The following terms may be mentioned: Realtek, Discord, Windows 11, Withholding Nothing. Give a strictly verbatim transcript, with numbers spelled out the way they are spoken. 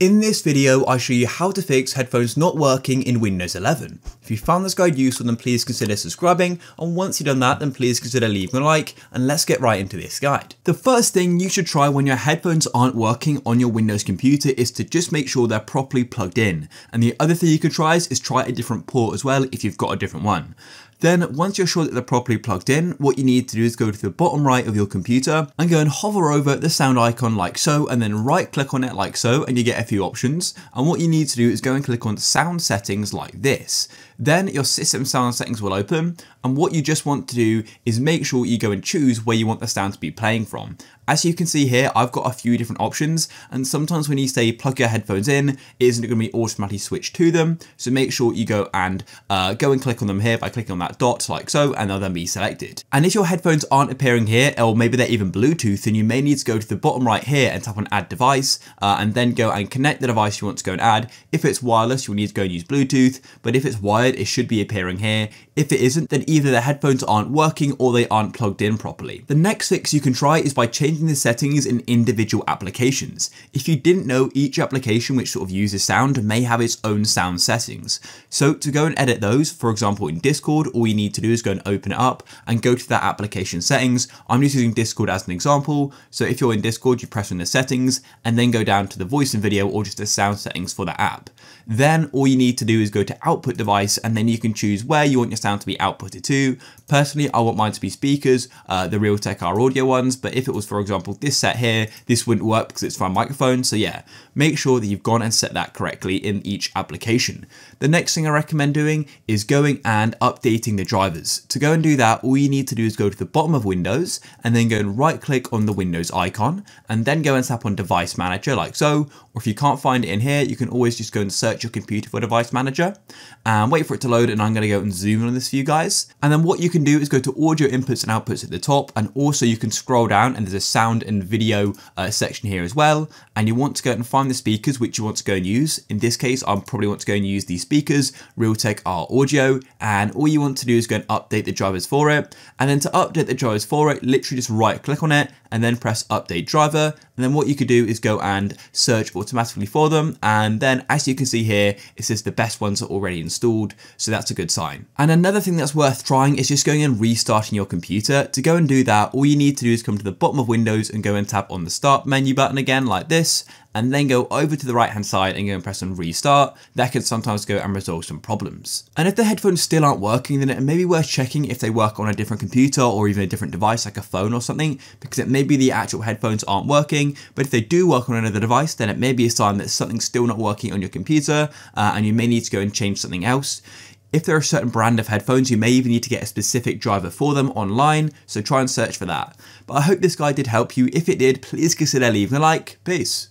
In this video, I show you how to fix headphones not working in Windows eleven. If you found this guide useful, then please consider subscribing, and once you've done that, then please consider leaving a like, and let's get right into this guide. The first thing you should try when your headphones aren't working on your Windows computer is to just make sure they're properly plugged in. And the other thing you could try is, is try a different port as well if you've got a different one. Then once you're sure that they're properly plugged in, what you need to do is go to the bottom right of your computer and go and hover over the sound icon like so, and then right click on it like so, and you get a few options. And what you need to do is go and click on sound settings like this. Then your system sound settings will open, and what you just want to do is make sure you go and choose where you want the sound to be playing from. As you can see here, I've got a few different options, and sometimes when you say plug your headphones in, it isn't going to be automatically switched to them. So make sure you go and uh, go and click on them here by clicking on that dot like so, and they'll then be selected. And if your headphones aren't appearing here, or maybe they're even Bluetooth, then you may need to go to the bottom right here and tap on add device, uh, and then go and connect the device you want to go and add. If it's wireless, you'll need to go and use Bluetooth, but if it's wired, it should be appearing here. If it isn't, then either the headphones aren't working or they aren't plugged in properly. The next fix you can try is by changing the settings in individual applications. If you didn't know, each application which sort of uses sound may have its own sound settings. So to go and edit those, for example in Discord, all you need to do is go and open it up and go to that application settings. I'm just using Discord as an example. So if you're in Discord, you press on the settings and then go down to the voice and video or just the sound settings for the app. Then all you need to do is go to output device, and then you can choose where you want your sound to be outputted to. Personally, I want mine to be speakers, uh, the Realtek R Audio ones, but if it was, for example, example this set here, this wouldn't work because it's for a microphone. So yeah, make sure that you've gone and set that correctly in each application. The next thing I recommend doing is going and updating the drivers. To go and do that, all you need to do is go to the bottom of Windows and then go and right click on the Windows icon and then go and tap on device manager like so, or if you can't find it in here, you can always just go and search your computer for device manager and wait for it to load. And I'm going to go and zoom in on this for you guys. And then what you can do is go to audio inputs and outputs at the top, and also you can scroll down and there's a sound and video uh, section here as well, and you want to go and find the speakers which you want to go and use. In this case, I probably want to go and use these speakers, Realtek R Audio, and all you want to do is go and update the drivers for it. And then to update the drivers for it, literally just right click on it and then press update driver. And then what you could do is go and search automatically for them. And then as you can see here, it says the best ones are already installed. So that's a good sign. And another thing that's worth trying is just going and restarting your computer. To go and do that, all you need to do is come to the bottom of Windows and go and tap on the start menu button again like this, and then go over to the right hand side and go and press on restart. That can sometimes go and resolve some problems. And if the headphones still aren't working, then it may be worth checking if they work on a different computer or even a different device like a phone or something, because it may be the actual headphones aren't working, but if they do work on another device, then it may be a sign that something's still not working on your computer uh, and you may need to go and change something else. If there are a certain brand of headphones, you may even need to get a specific driver for them online, so try and search for that. But I hope this guide did help you. If it did, please consider leaving a like. Peace.